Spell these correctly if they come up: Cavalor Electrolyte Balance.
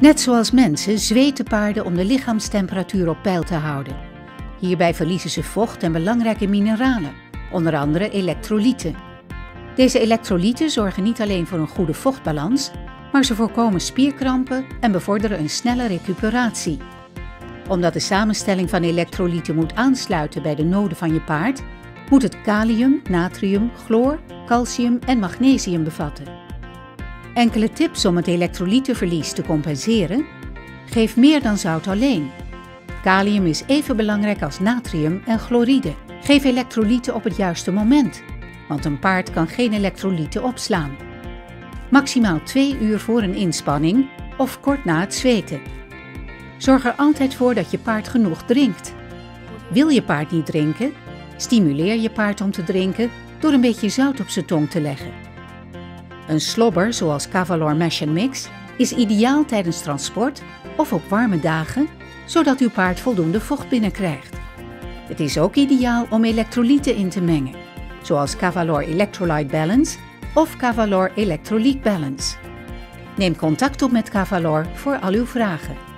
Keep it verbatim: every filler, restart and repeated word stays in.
Net zoals mensen zweten paarden om de lichaamstemperatuur op peil te houden. Hierbij verliezen ze vocht en belangrijke mineralen, onder andere elektrolyten. Deze elektrolyten zorgen niet alleen voor een goede vochtbalans, maar ze voorkomen spierkrampen en bevorderen een snelle recuperatie. Omdat de samenstelling van elektrolyten moet aansluiten bij de noden van je paard, moet het kalium, natrium, chloor, calcium en magnesium bevatten. Enkele tips om het elektrolytenverlies te compenseren: geef meer dan zout alleen. Kalium is even belangrijk als natrium en chloride. Geef elektrolyten op het juiste moment, want een paard kan geen elektrolyten opslaan. Maximaal twee uur voor een inspanning of kort na het zweten. Zorg er altijd voor dat je paard genoeg drinkt. Wil je paard niet drinken? Stimuleer je paard om te drinken door een beetje zout op zijn tong te leggen. Een slobber zoals Cavalor Mash en Mix is ideaal tijdens transport of op warme dagen, zodat uw paard voldoende vocht binnenkrijgt. Het is ook ideaal om elektrolyten in te mengen, zoals Cavalor Electrolyte Balance of Cavalor Electrolyte Balance. Neem contact op met Cavalor voor al uw vragen.